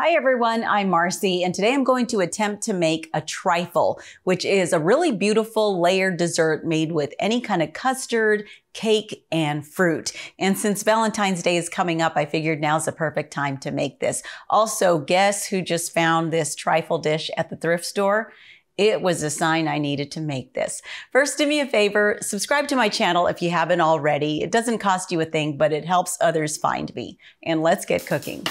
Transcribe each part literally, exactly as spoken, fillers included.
Hi everyone, I'm Marcy, and today I'm going to attempt to make a trifle, which is a really beautiful layered dessert made with any kind of custard, cake, and fruit. And since Valentine's Day is coming up, I figured now's the perfect time to make this. Also, guess who just found this trifle dish at the thrift store? It was a sign I needed to make this. First, do me a favor, subscribe to my channel if you haven't already. It doesn't cost you a thing, but it helps others find me. And let's get cooking.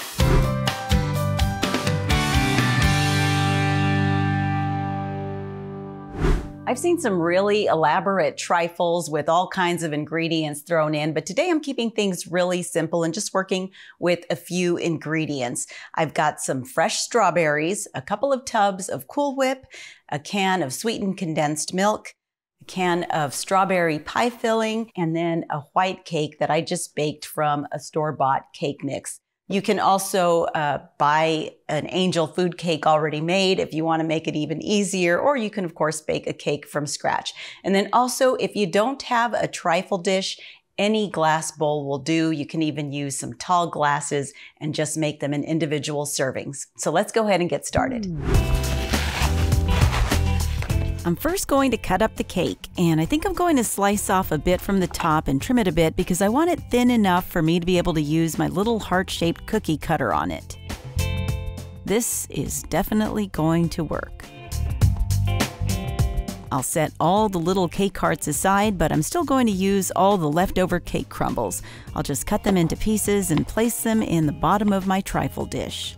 I've seen some really elaborate trifles with all kinds of ingredients thrown in, but today I'm keeping things really simple and just working with a few ingredients. I've got some fresh strawberries, a couple of tubs of Cool Whip, a can of sweetened condensed milk, a can of strawberry pie filling, and then a white cake that I just baked from a store-bought cake mix. You can also uh, buy an angel food cake already made if you want to make it even easier, or you can of course bake a cake from scratch. And then also, if you don't have a trifle dish, any glass bowl will do. You can even use some tall glasses and just make them in individual servings. So let's go ahead and get started. I'm first going to cut up the cake, and I think I'm going to slice off a bit from the top and trim it a bit because I want it thin enough for me to be able to use my little heart-shaped cookie cutter on it. This is definitely going to work. I'll set all the little cake hearts aside, but I'm still going to use all the leftover cake crumbles. I'll just cut them into pieces and place them in the bottom of my trifle dish.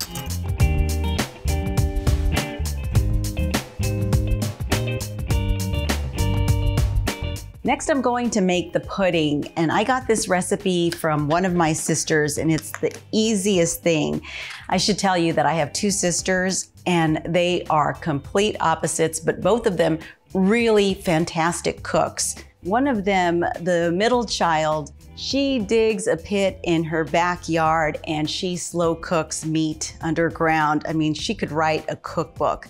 Next, I'm going to make the pudding, and I got this recipe from one of my sisters, and it's the easiest thing. I should tell you that I have two sisters, and they are complete opposites, but both of them really fantastic cooks. One of them, the middle child, she digs a pit in her backyard, and she slow cooks meat underground. I mean, she could write a cookbook.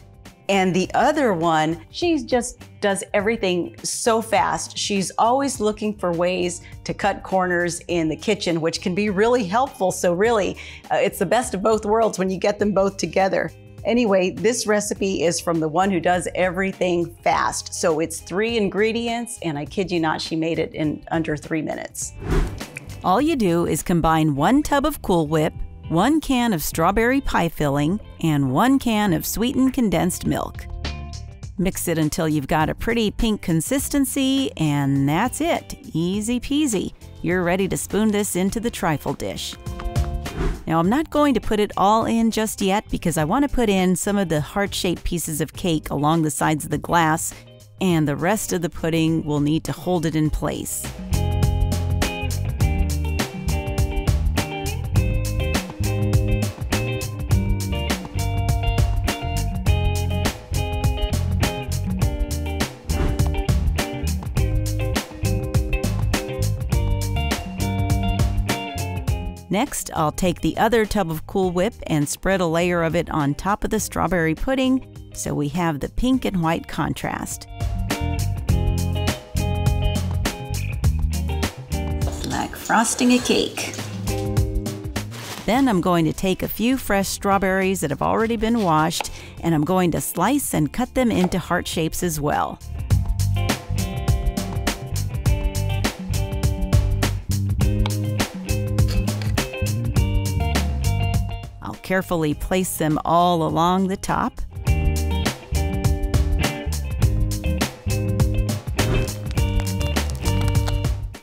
And the other one, she just does everything so fast. She's always looking for ways to cut corners in the kitchen, which can be really helpful. So really, uh, it's the best of both worlds when you get them both together. Anyway, this recipe is from the one who does everything fast. So it's three ingredients, and I kid you not, she made it in under three minutes. All you do is combine one tub of Cool Whip, one can of strawberry pie filling, and one can of sweetened condensed milk. Mix it until you've got a pretty pink consistency, and that's it. Easy peasy. You're ready to spoon this into the trifle dish. Now, I'm not going to put it all in just yet because I want to put in some of the heart-shaped pieces of cake along the sides of the glass, and the rest of the pudding will need to hold it in place. Next, I'll take the other tub of Cool Whip and spread a layer of it on top of the strawberry pudding so we have the pink and white contrast. It's like frosting a cake. Then I'm going to take a few fresh strawberries that have already been washed, and I'm going to slice and cut them into heart shapes as well. Carefully place them all along the top.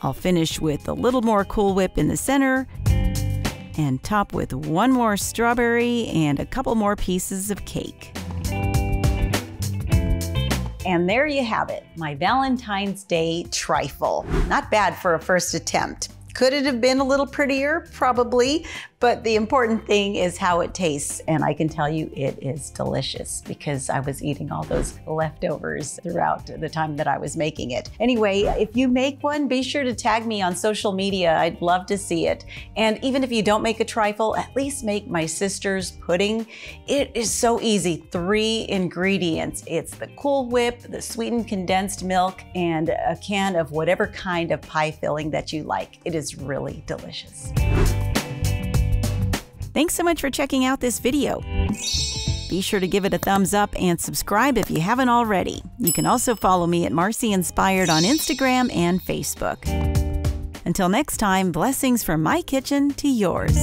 I'll finish with a little more Cool Whip in the center and top with one more strawberry and a couple more pieces of cake. And there you have it, my Valentine's Day trifle. Not bad for a first attempt. Could it have been a little prettier? Probably, but the important thing is how it tastes, and I can tell you it is delicious because I was eating all those leftovers throughout the time that I was making it. Anyway, if you make one, be sure to tag me on social media. I'd love to see it. And even if you don't make a trifle, at least make my sister's pudding. It is so easy, three ingredients. It's the Cool Whip, the sweetened condensed milk, and a can of whatever kind of pie filling that you like. It is really delicious. Thanks so much for checking out this video. Be sure to give it a thumbs up and subscribe if you haven't already. You can also follow me at Marcy Inspired on Instagram and Facebook. Until next time, blessings from my kitchen to yours.